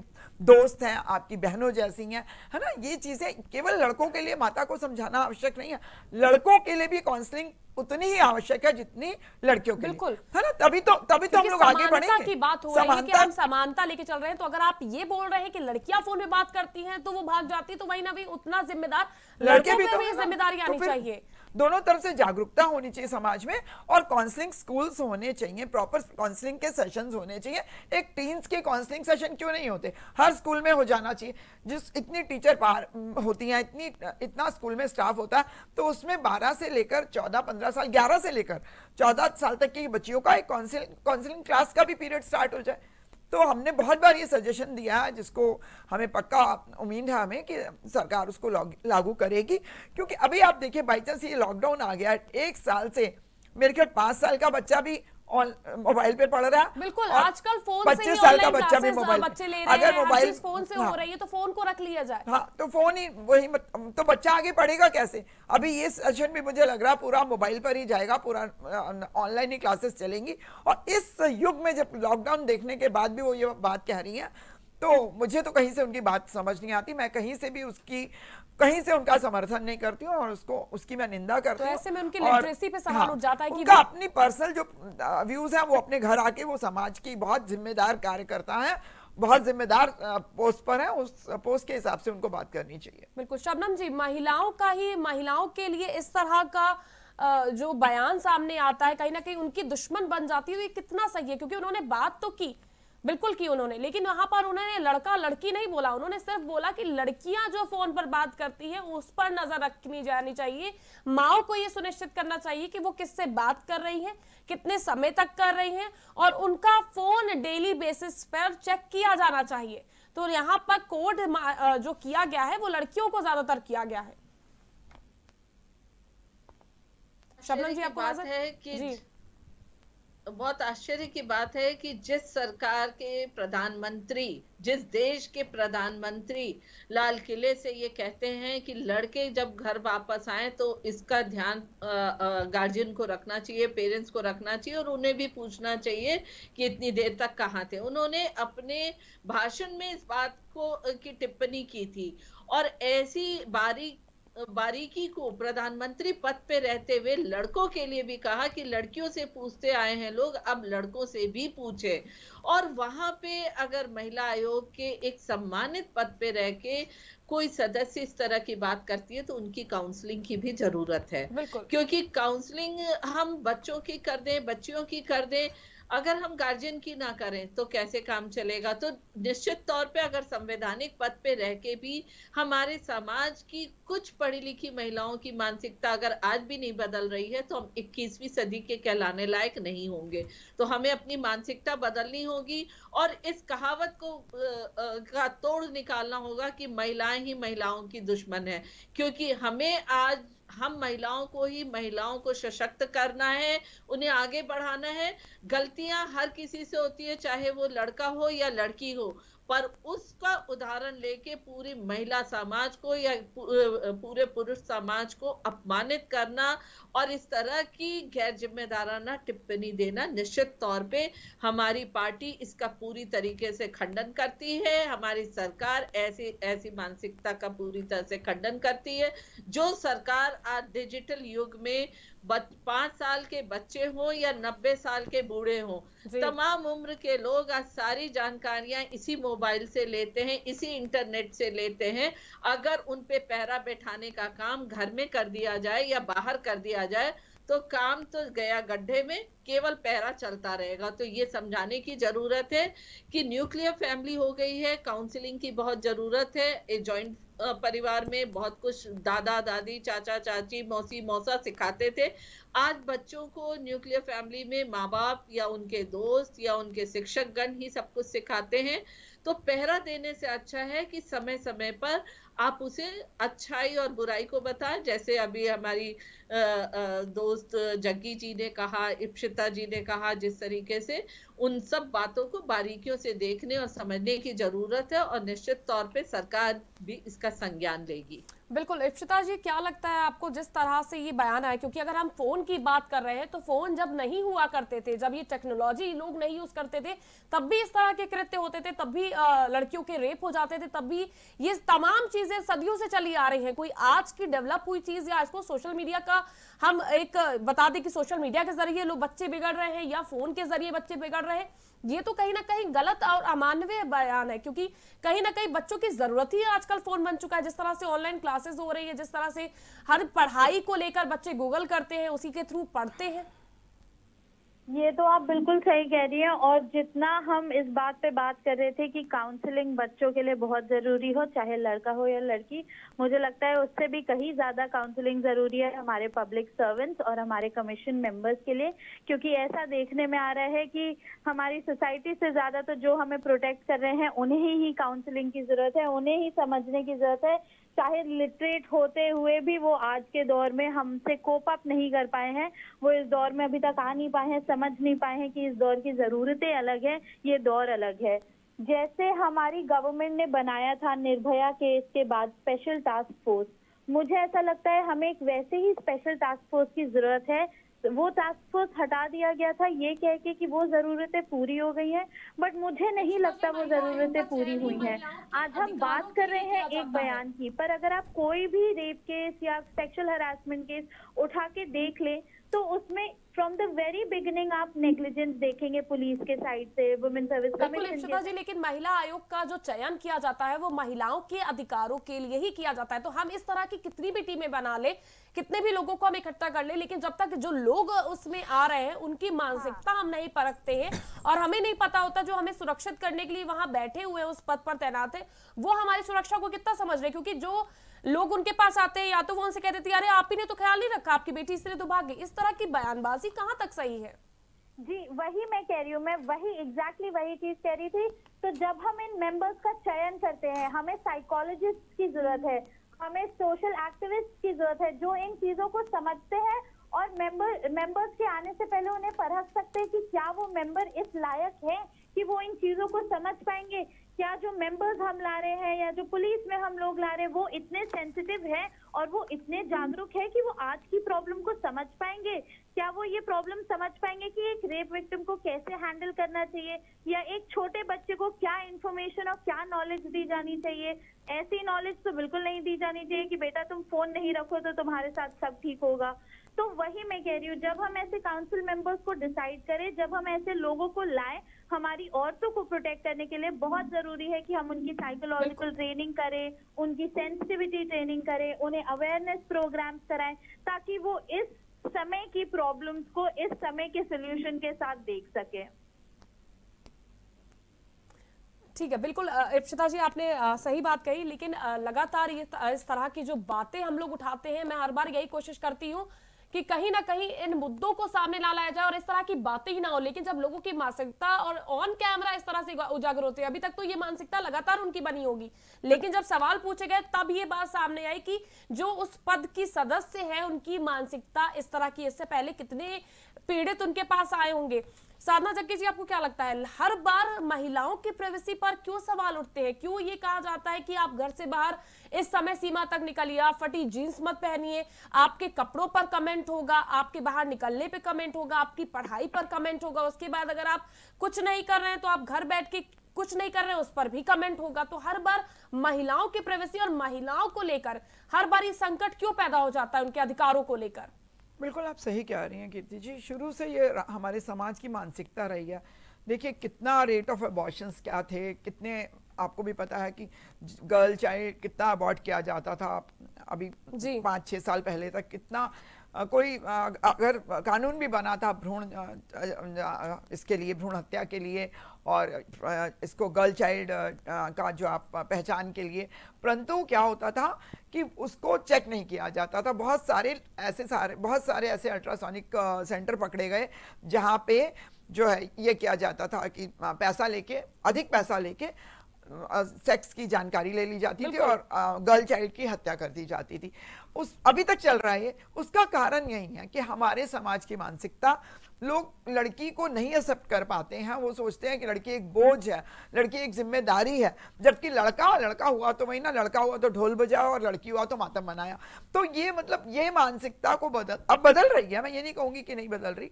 दोस्त हैं, आपकी बहनों जैसी हैं, है ना। ये चीज़ें केवल लड़कों के लिए माता को समझाना आवश्यक नहीं है, लड़कों के लिए भी काउंसलिंग उतनी ही आवश्यक है जितनी लड़कियों के लिए, है ना। तभी तो तभी तो हम लोग आगे बढ़ेंगे। की बात हो रही है कि हम समानता लेके चल रहे हैं, तो अगर आप ये बोल रहे हैं कि लड़कियां फोन में बात करती हैं तो वो भाग जाती, तो वही ना भी उतना जिम्मेदार लड़के भी तो जिम्मेदारी आनी चाहिए। दोनों तरफ से जागरूकता होनी चाहिए समाज में, और काउंसलिंग स्कूल्स होने चाहिए, प्रॉपर काउंसलिंग के सेशंस होने चाहिए। एक टीन्स के काउंसलिंग सेशन क्यों नहीं होते, हर स्कूल में हो जाना चाहिए। जिस इतनी टीचर पार होती हैं, इतनी इतना स्कूल में स्टाफ होता है, तो उसमें बारह से लेकर चौदह पंद्रह साल ग्यारह से लेकर चौदह साल तक की बच्चियों का एक काउंसलिंग काउंसलिंग क्लास का भी पीरियड स्टार्ट हो जाए। तो हमने बहुत बार ये सजेशन दिया है, जिसको हमें पक्का उम्मीद है हमें कि सरकार उसको लागू करेगी। क्योंकि अभी आप देखिए बाई चांस ये लॉकडाउन आ गया, एक साल से मेरे ख्याल पाँच साल का बच्चा भी मोबाइल पे पढ़ रहा है। बिल्कुल, आजकल फोन से ही ऑनलाइन क्लासेस ले रहे हैं। अगर मोबाइल फोन से हो रही है तो फोन को रख लिया जाए। हाँ, तो फोन ही वही मत, तो बच्चा आगे पढ़ेगा कैसे। अभी ये सेशन भी मुझे लग रहा पूरा मोबाइल पर ही जाएगा, पूरा ऑनलाइन ही क्लासेस चलेंगी। और इस युग में जब लॉकडाउन देखने के बाद भी वो ये बात कह रही है, तो मुझे तो कहीं से उनकी बात समझ नहीं आती। मैं कहीं से भी उसकी कहीं से उनका समर्थन नहीं करती हूँ और उसको उसकी मैं निंदा करती हूँ। तो ऐसे में उनकी लिटरेसी पे सवाल उठ जाता है कि उनका अपनी पर्सनल जो व्यूज है वो अपने घर आके वो समाज की बहुत जिम्मेदार कार्यकर्ता है, बहुत जिम्मेदार पोस्ट पर है, उस पोस्ट के हिसाब से उनको बात करनी चाहिए। बिल्कुल शबनम जी, महिलाओं का ही महिलाओं के लिए इस तरह का जो बयान सामने आता है कहीं ना कहीं उनकी दुश्मन बन जाती है, ये कितना सही है। क्योंकि उन्होंने बात तो की, बिल्कुल की उन्होंने, लेकिन वहां पर उन्होंने लड़का लड़की नहीं बोला, उन्होंने सिर्फ बोला कि लड़कियां जो फोन पर बात करती हैं उस पर नजर रखनी जानी चाहिए। माओ को ये सुनिश्चित करना चाहिए कि वो किससे बात कर रही हैं, कितने समय तक कर रही हैं, और उनका फोन डेली बेसिस पर चेक किया जाना चाहिए। तो यहाँ पर कोड जो किया गया है वो लड़कियों को ज्यादातर किया गया है। शबनम जी, आपको बात है कि जी बहुत आश्चर्य की बात है कि जिस सरकार के प्रधानमंत्री, जिस देश के प्रधानमंत्री लाल किले से ये कहते हैं कि लड़के जब घर वापस आए तो इसका ध्यान गार्जियन को रखना चाहिए, पेरेंट्स को रखना चाहिए, और उन्हें भी पूछना चाहिए कि इतनी देर तक कहाँ थे। उन्होंने अपने भाषण में इस बात को की टिप्पणी की थी, और ऐसी बारीक बारीकी को प्रधानमंत्री पद पे रहते हुए लड़कों के लिए भी कहा कि लड़कियों से पूछते आए हैं लोग, अब लड़कों से भी पूछे। और वहां पे अगर महिला आयोग के एक सम्मानित पद पे रह के कोई सदस्य इस तरह की बात करती है तो उनकी काउंसलिंग की भी जरूरत है, क्योंकि काउंसलिंग हम बच्चों की कर दें, बच्चियों की कर दें, अगर हम गार्जियन की ना करें तो कैसे काम चलेगा। तो निश्चित तौर पे अगर संवैधानिक पद पे रह के भी हमारे समाज की कुछ पढ़ी लिखी महिलाओं की मानसिकता अगर आज भी नहीं बदल रही है तो हम इक्कीसवीं सदी के कहलाने लायक नहीं होंगे। तो हमें अपनी मानसिकता बदलनी होगी और इस कहावत को आ, का तोड़ निकालना होगा कि महिलाएं ही महिलाओं की दुश्मन है, क्योंकि हमें आज हम महिलाओं को ही महिलाओं को सशक्त करना है, उन्हें आगे बढ़ाना है। गलतियां हर किसी से होती है, चाहे वो लड़का हो या लड़की हो, पर उसका उदाहरण लेके पूरी महिला समाज को या पूरे पुरुष समाज को अपमानित करना और इस तरह की गैर जिम्मेदाराना टिप्पणी देना, निश्चित तौर पे हमारी पार्टी इसका पूरी तरीके से खंडन करती है। हमारी सरकार ऐसी ऐसी मानसिकता का पूरी तरह से खंडन करती है। जो सरकार आज डिजिटल युग में पाँच साल के बच्चे हों या नब्बे साल के बूढ़े हों, तमाम उम्र के लोग आज सारी जानकारियां इसी मोबाइल से लेते हैं, इसी इंटरनेट से लेते हैं। अगर उन पे पहरा बैठाने का काम घर में कर दिया जाए या बाहर कर दिया जाए तो काम तो गया गड्ढे में, केवल पहरा चलता रहेगा। तो ये समझाने की जरूरत है कि न्यूक्लियर फैमिली हो गई है, काउंसलिंग की बहुत जरूरत है, जॉइंट परिवार में बहुत कुछ दादा दादी चाचा चाची मौसी मौसा सिखाते थे, आज बच्चों को न्यूक्लियर फैमिली में माँ बाप या उनके दोस्त या उनके शिक्षकगण ही सब कुछ सिखाते हैं। तो पहरा देने से अच्छा है कि समय समय पर आप उसे अच्छाई और बुराई को बताएं। जैसे अभी हमारी दोस्त जग्गी जी ने कहा, इफ्तिशा जी ने कहा, जिस तरीके से उन सब बातों को बारीकियों से देखने और समझने की जरूरत है और निश्चित तौर पे सरकार भी इसका संज्ञान लेगी। बिल्कुल, इफ्तिशा जी क्या लगता है आपको जिस तरह से ये बयान आया, क्योंकि अगर हम फोन की बात कर रहे हैं तो फोन जब नहीं हुआ करते थे, जब ये टेक्नोलॉजी लोग नहीं यूज करते थे, तब भी इस तरह के कृत्य होते थे, तब भी लड़कियों के रेप हो जाते थे, तब भी ये तमाम चीजें सदियों से चली आ रही हैं। कोई आज की डेवलप हुई चीज या इसको सोशल मीडिया का हम एक बता दें कि सोशल मीडिया के जरिए लोग बच्चे बिगड़ रहे हैं या फोन के जरिए बच्चे बिगड़ रहे हैं, ये तो कहीं ना कहीं गलत और अमानवीय बयान है, क्योंकि कहीं ना कहीं बच्चों की जरूरत ही आजकल फोन बन चुका है। जिस तरह से ऑनलाइन क्लासेस हो रही है, जिस तरह से हर पढ़ाई को लेकर बच्चे गूगल करते हैं, उसी के थ्रू पढ़ते हैं। ये तो आप बिल्कुल सही कह रही हैं, और जितना हम इस बात पे बात कर रहे थे कि काउंसलिंग बच्चों के लिए बहुत जरूरी हो, चाहे लड़का हो या लड़की, मुझे लगता है उससे भी कहीं ज्यादा काउंसलिंग जरूरी है हमारे पब्लिक सर्वेंट्स और हमारे कमीशन मेंबर्स के लिए, क्योंकि ऐसा देखने में आ रहा है कि हमारी सोसाइटी से ज्यादा तो जो हमें प्रोटेक्ट कर रहे हैं उन्हें ही काउंसलिंग की जरूरत है, उन्हें ही समझने की जरूरत है। चाहे लिटरेट होते हुए भी वो आज के दौर में हमसे कोप अप नहीं कर पाए हैं, वो इस दौर में अभी तक आ नहीं पाए हैं, समझ नहीं पाए हैं कि इस दौर की ज़रूरतें अलग हैं, ये दौर अलग है। जैसे हमारी गवर्नमेंट ने बनाया था निर्भया केस के बाद स्पेशल टास्क फोर्स, मुझे ऐसा लगता है हमें एक वैसे ही स्पेशल टास्क फोर्स की जरूरत है। वो टास्क फोर्स हटा दिया गया था ये कह के कि वो जरूरतें पूरी हो गई हैं, बट मुझे नहीं लगता वो जरूरतें पूरी हुई हैं। आज हम बात कर रहे हैं एक बयान की, पर अगर आप कोई भी रेप केस या सेक्सुअल हरासमेंट केस उठा के देख लें तो उसमें फ्रॉम द वेरी बिगिनिंग आप नेग्लिजेंस देखेंगे पुलिस के साइड से, वुमेन सर्विस कमीशन जी। लेकिन महिला आयोग का जो चयन किया जाता है वो महिलाओं के अधिकारों के लिए ही किया जाता है, तो हम इस तरह की कितनी भी टीमें बना ले, कितने भी लोगों को हम इकट्ठा कर ले, लेकिन जब तक जो लोग उसमें आ रहे हैं उनकी मानसिकता हम नहीं परखते हैं और हमें नहीं पता होता जो हमें सुरक्षित करने के लिए वहां बैठे हुए उस पद पर तैनात है वो हमारी सुरक्षा को कितना समझ रहे, क्योंकि जो लोग उनके पास आते हैं या तो वो उनसे कहते थे अरे आप ही ने तो ख्याल नहीं रखा, आपकी बेटी इसलिए तो भाग गई। इस तरह की बयानबाजी कहाँ तक सही है? जी वही मैं कह रही हूँ, मैं वही एग्जैक्टली exactly वही चीज कह रही थी। तो जब हम इन मेंबर्स का चयन करते हैं हमें साइकोलॉजिस्ट की जरूरत है, हमें सोशल एक्टिविस्ट की जरूरत है, जो इन चीजों को समझते हैं और मेंबर मेंबर्स के आने से पहले उन्हें परख सकते हैं कि क्या वो मेंबर इस लायक है कि वो इन चीजों को समझ पाएंगे, क्या जो मेंबर्स हम ला रहे हैं या जो पुलिस में हम लोग ला रहे हैं वो इतने सेंसिटिव हैं और वो इतने जागरूक हैं कि वो आज की प्रॉब्लम को समझ पाएंगे, क्या वो ये प्रॉब्लम समझ पाएंगे कि एक रेप विक्टिम को कैसे हैंडल करना चाहिए या एक छोटे बच्चे को क्या इन्फॉर्मेशन और क्या नॉलेज दी जानी चाहिए। ऐसी नॉलेज तो बिल्कुल नहीं दी जानी चाहिए कि बेटा तुम फोन नहीं रखो तो तुम्हारे साथ सब ठीक होगा। तो वही मैं कह रही हूँ, जब हम ऐसे काउंसिल मेंबर्स को डिसाइड करें, जब हम ऐसे लोगों को लाएं, हमारी औरतों को प्रोटेक्ट करने के लिए बहुत जरूरी है कि हम उनकी साइकोलॉजिकल ट्रेनिंग करें, उनकी सेंसिटिविटी ट्रेनिंग करें, उन्हें अवेयरनेस प्रोग्राम्स कराएं, ताकि वो इस समय की प्रॉब्लम्स को इस समय के सोल्यूशन के साथ देख सके। ठीक है, बिल्कुल इफ्तिशा जी आपने सही बात कही, लेकिन लगातार ये इस तरह की जो बातें हम लोग उठाते हैं, मैं हर बार यही कोशिश करती हूँ कि कहीं ना कहीं इन मुद्दों को सामने ना लाया जाए और इस तरह की बातें ही ना हो, लेकिन जब लोगों की मानसिकता और ऑन कैमरा इस तरह से उजागर होती है, अभी तक तो ये मानसिकता लगातार उनकी बनी होगी, लेकिन जब सवाल पूछे गए तब ये बात सामने आई कि जो उस पद की सदस्य है उनकी मानसिकता इस तरह की, इससे पहले कितने पीड़ित उनके पास आए होंगे। साधना जग्गी जी आपको क्या लगता है, हर बार महिलाओं की प्राइवेसी पर क्यों सवाल उठते हैं, क्यों ये कहा जाता है कि आप घर से बाहर इस समय सीमा तक निकलिए, आप फटी जीन्स मत पहनिए, आपके कपड़ों पर कमेंट होगा, आपके बाहर निकलने पे कमेंट होगा, आपकी पढ़ाई पर कमेंट होगा, उसके बाद अगर आप कुछ नहीं कर रहे हैं तो आप घर बैठ के कुछ नहीं कर रहे हैं उस पर भी कमेंट होगा। तो हर बार महिलाओं की प्राइवेसी और महिलाओं को लेकर हर बार ये संकट क्यों पैदा हो जाता है उनके अधिकारों को लेकर? बिल्कुल आप सही कह रही हैं कीर्ति जी, शुरू से ये हमारे समाज की मानसिकता रही है। देखिए कितना रेट ऑफ अबॉर्शंस क्या थे, कितने आपको भी पता है कि गर्ल चाइल्ड कितना अबॉर्ट किया जाता था, अभी पाँच छः साल पहले तक कितना कोई अगर कानून भी बना था भ्रूण इसके लिए, भ्रूण हत्या के लिए और इसको गर्ल चाइल्ड का जो आप पहचान के लिए, परंतु क्या होता था कि उसको चेक नहीं किया जाता था। बहुत सारे ऐसे सारे बहुत सारे ऐसे अल्ट्रासोनिक सेंटर पकड़े गए जहाँ पे जो है ये किया जाता था कि पैसा लेके, अधिक पैसा लेके सेक्स की जानकारी ले ली जाती थी और गर्ल चाइल्ड की हत्या कर दी जाती थी। उस अभी तक चल रहा है। उसका कारण यही है कि हमारे समाज की मानसिकता, लोग लड़की को नहीं एक्सेप्ट कर पाते हैं। वो सोचते हैं कि लड़की एक बोझ है, लड़की एक जिम्मेदारी है, जबकि लड़का लड़का हुआ तो वही ना, लड़का हुआ तो ढोल बजाया और लड़की हुआ तो मातम मनाया। तो ये मतलब ये मानसिकता को बदल अब बदल रही है। मैं ये नहीं कहूँगी कि नहीं बदल रही,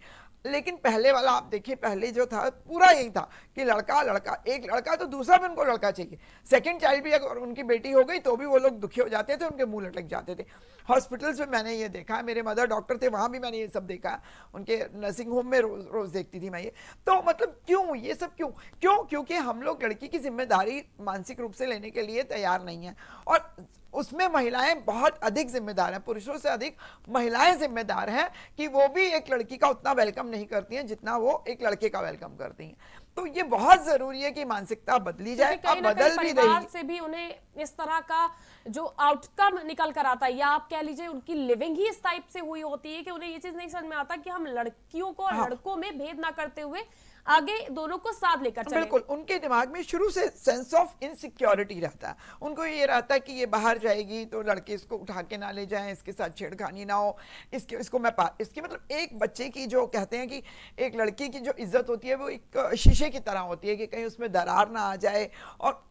लेकिन पहले वाला आप देखिए, पहले जो था पूरा यही था कि लड़का लड़का, एक लड़का तो दूसरा भी उनको लड़का चाहिए। सेकेंड चाइल्ड भी अगर उनकी बेटी हो गई तो भी वो लोग दुखी हो जाते थे, उनके मुँह लटक जाते थे। हॉस्पिटल्स में मैंने ये देखा है, मेरे मदर डॉक्टर थे, वहाँ भी मैंने ये सब देखा है। उनके नर्सिंग होम में रोज रोज देखती थी मैं ये। तो मतलब क्यों ये सब क्यों क्यों क्योंकि हम लोग लड़की की जिम्मेदारी मानसिक रूप से लेने के लिए तैयार नहीं है, और उसमें महिलाएं बहुत अधिक जिम्मेदार हैं, पुरुषों से अधिक महिलाएं जिम्मेदार हैं कि वो भी एक लड़की का उतना वेलकम नहीं करती हैं जितना वो एक लड़के का वेलकम करती हैं। तो ये बहुत जरूरी है कि मानसिकता बदली जाए। अब बदल भी रही से भी उन्हें इस तरह का जो आउटकम निकल कर आता है, या आप कह लीजिए उनकी लिविंग ही इस टाइप से हुई होती है कि उन्हें ये चीज नहीं समझ में आता कि हम लड़कियों को और हाँ। लड़कों में भेद ना करते हुए आगे दोनों को साथ लेकर चले। बिल्कुल, उनके दिमाग में शुरू से सेंस ऑफ इनसिक्योरिटी रहता है। उनको ये रहता है कि ये बाहर जाएगी तो लड़के इसको उठा के ना ले जाएं, इसके साथ छेड़खानी ना हो, इसके इसको मैं इसकी मतलब एक बच्चे की जो कहते हैं कि एक लड़की की जो इज्जत होती है वो एक शीशे की तरह होती है कि कहीं उसमें दरार ना आ जाए, और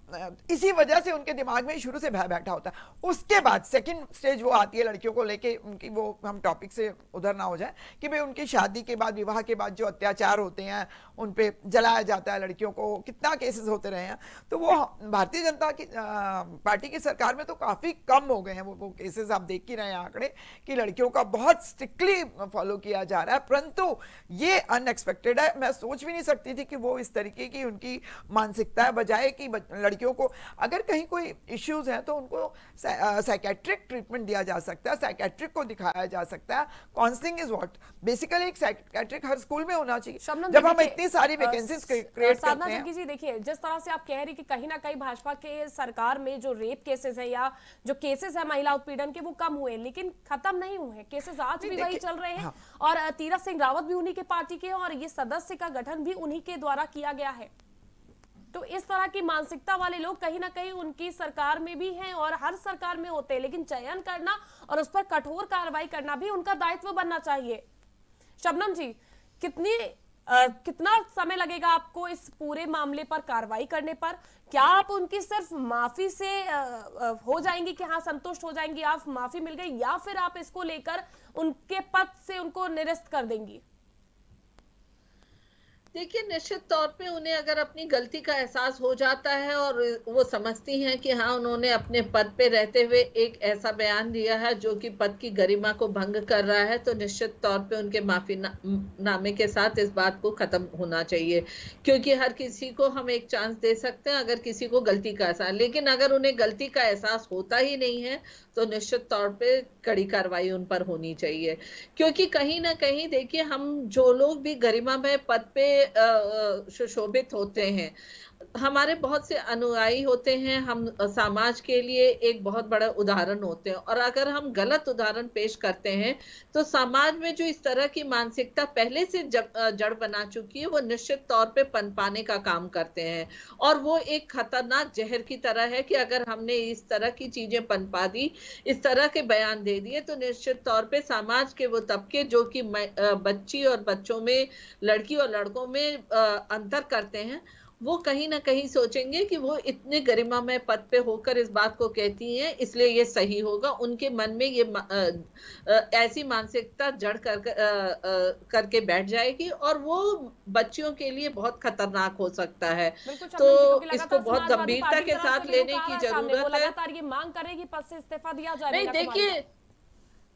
इसी वजह से उनके दिमाग में शुरू से भय बैठा होता है। उसके बाद सेकंड स्टेज वो आती है लड़कियों को लेके, उनकी वो हम टॉपिक से उधर ना हो जाए कि भाई उनकी शादी के बाद, विवाह के बाद जो अत्याचार होते हैं, उन पे जलाया जाता है लड़कियों को, कितना केसेस होते रहे हैं। तो वो भारतीय जनता की पार्टी की सरकार में तो काफ़ी कम हो गए हैं वो, वो केसेस। आप देख ही रहे हैं आंकड़े कि लड़कियों का बहुत स्ट्रिक्टली फॉलो किया जा रहा है, परंतु ये अनएक्सपेक्टेड है। मैं सोच भी नहीं सकती थी कि वो इस तरीके की उनकी मानसिकता है, बजाय कि लड़कियों को अगर कहीं कोई इश्यूज हैं तो उनको साइकेट्रिक ट्रीटमेंट दिया जा सकता है, साइकेट्रिक को दिखाया जा सकता है। काउंसलिंग इज व्हाट बेसिकली एक साइकेट्रिक हर स्कूल में होना चाहिए। जब हम इतनी सारी वैकेंसीज क्रिएट करते हैं। साधना जग्गी जी देखिए, जिस तरह से आप कह रही कि कहीं ना कहीं भाजपा के सरकार में जो रेप केसेस है या जो केसेस है महिला उत्पीड़न के वो कम हुए, लेकिन खत्म नहीं हुए केसेस, आज भी वही चल रहे हैं। और तीरथ सिंह रावत भी उन्हीं के पार्टी के हैं और ये सदस्य का गठन भी उन्हीं के द्वारा किया गया है। तो इस तरह की मानसिकता वाले लोग कहीं ना कहीं उनकी सरकार में भी हैं और हर सरकार में होते हैं, लेकिन चयन करना और उस पर कठोर कार्रवाई करना भी उनका दायित्व बनना चाहिए। शबनम जी, कितनी आ, कितना समय लगेगा आपको इस पूरे मामले पर कार्रवाई करने पर? क्या आप उनकी सिर्फ माफी से आ, आ, हो जाएंगी कि हाँ संतुष्ट हो जाएंगी, आप माफी मिल गई, या फिर आप इसको लेकर उनके पद से उनको निरस्त कर देंगी? देखिए, निश्चित तौर पे उन्हें अगर अपनी गलती का एहसास हो जाता है और वो समझती हैं कि हाँ उन्होंने अपने पद पे रहते हुए एक ऐसा बयान दिया है जो कि पद की गरिमा को भंग कर रहा है, तो निश्चित तौर पे उनके माफीनामे के साथ इस बात को खत्म होना चाहिए, क्योंकि हर किसी को हम एक चांस दे सकते हैं अगर किसी को गलती का एहसास। लेकिन अगर उन्हें गलती का एहसास होता ही नहीं है तो निश्चित तौर पे कड़ी कार्रवाई उन पर होनी चाहिए, क्योंकि कहीं ना कहीं देखिए हम जो लोग भी गरिमामय पद पे सुशोभित होते हैं, हमारे बहुत से अनुयायी होते हैं, हम समाज के लिए एक बहुत बड़ा उदाहरण होते हैं, और अगर हम गलत उदाहरण पेश करते हैं तो समाज में जो इस तरह की मानसिकता पहले से जड़ बना चुकी है वो निश्चित तौर पे पनपाने का काम करते हैं, और वो एक खतरनाक जहर की तरह है कि अगर हमने इस तरह की चीजें पनपा दी, इस तरह के बयान दे दिए, तो निश्चित तौर पर समाज के वो तबके जो कि बच्ची और बच्चों में, लड़की और लड़कों में अंतर करते हैं, वो कहीं ना कहीं सोचेंगे कि वो इतने गरिमामय पद पे होकर इस बात को कहती हैं इसलिए ये सही होगा। उनके मन में ये ऐसी मानसिकता जड़ कर करके बैठ जाएगी और वो बच्चियों के लिए बहुत खतरनाक हो सकता है। तो इसको बहुत गंभीरता के साथ लेने की जरूरत है। लगातार ये मांग करेगी पद से इस्तीफा दिया जाए। नहीं देखिए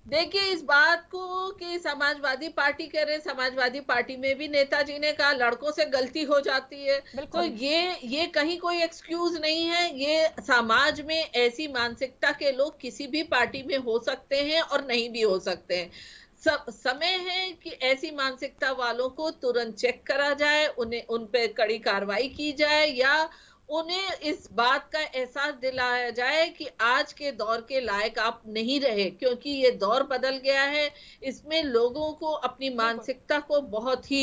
देखिए इस बात को कि समाजवादी पार्टी कह रहे, समाजवादी पार्टी में भी नेताजी ने कहा लड़कों से गलती हो जाती है, तो ये ये कहीं कोई एक्सक्यूज नहीं है। ये समाज में ऐसी मानसिकता के लोग किसी भी पार्टी में हो सकते हैं और नहीं भी हो सकते हैं। सब समय है कि ऐसी मानसिकता वालों को तुरंत चेक करा जाए, उन्हें उन पे कड़ी कार्रवाई की जाए या उन्हें इस बात का एहसास दिलाया जाए कि आज के दौर के लायक आप नहीं रहे, क्योंकि ये दौर बदल गया है। इसमें लोगों को अपनी मानसिकता को बहुत ही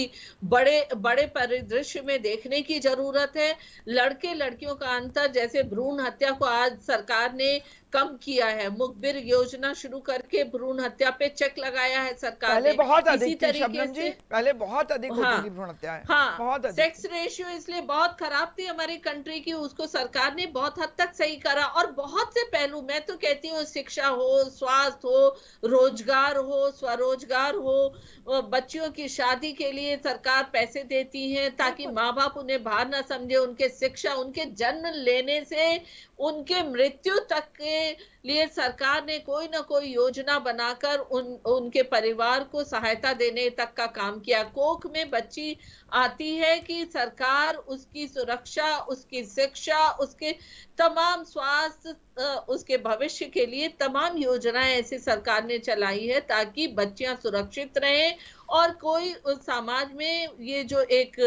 बड़े बड़े परिदृश्य में देखने की जरूरत है। लड़के लड़कियों का अंतर, जैसे भ्रूण हत्या को आज सरकार ने कम किया है, मुखबिर योजना शुरू करके भ्रूण हत्या पे चेक लगाया है सरकार पहले ने। बहुत इसी तरीके से पहले बहुत अधिक होती थी भ्रूण हत्या है। हाँ, बहुत सेक्स रेशियो इसलिए बहुत खराब थी हमारी कंट्री की, उसको सरकार ने बहुत हद तक सही करा। और बहुत से पहलू, मैं तो कहती हूँ शिक्षा हो, स्वास्थ्य हो, रोजगार हो, स्वरोजगार हो, बच्चियों की शादी के लिए सरकार पैसे देती है ताकि माँ बाप उन्हें बाहर ना समझे। उनके शिक्षा, उनके जन्म लेने से उनके मृत्यु तक के लिए सरकार ने कोई ना कोई योजना बनाकर उन उनके परिवार को सहायता देने तक का काम किया। कोख में बच्ची आती है कि सरकार उसकी सुरक्षा, उसकी शिक्षा, उसके तमाम स्वास्थ्य, उसके भविष्य के लिए तमाम योजनाएं ऐसी सरकार ने चलाई है ताकि बच्चियां सुरक्षित रहें और कोई उस समाज में ये जो एक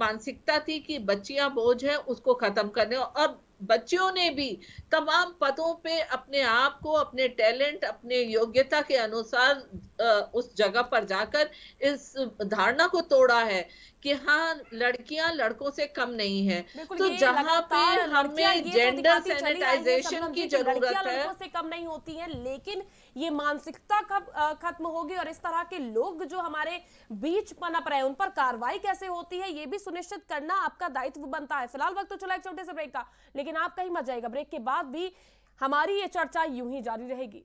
मानसिकता थी कि बच्चियां बोझ है, उसको खत्म करने। और बच्चियों ने भी तमाम पदों पे अपने आप को, अपने टैलेंट, अपने योग्यता के अनुसार उस जगह पर जाकर इस धारणा को तोड़ा है कि हाँ, लड़कियां लड़कों से कम नहीं है। तो जहाँ पे हमें जेंडर सैनिटाइजेशन की जरूरत है, लड़कों से कम नहीं होती है, लेकिन ये मानसिकता कब खत्म होगी और इस तरह के लोग जो हमारे बीच पनप रहे हैं उन पर कार्रवाई कैसे होती है ये भी सुनिश्चित करना आपका दायित्व बनता है। फिलहाल वक्त तो चला एक छोटे से ब्रेक का, लेकिन आप कहीं मत जाइएगा, ब्रेक के बाद भी हमारी ये चर्चा यूं ही जारी रहेगी।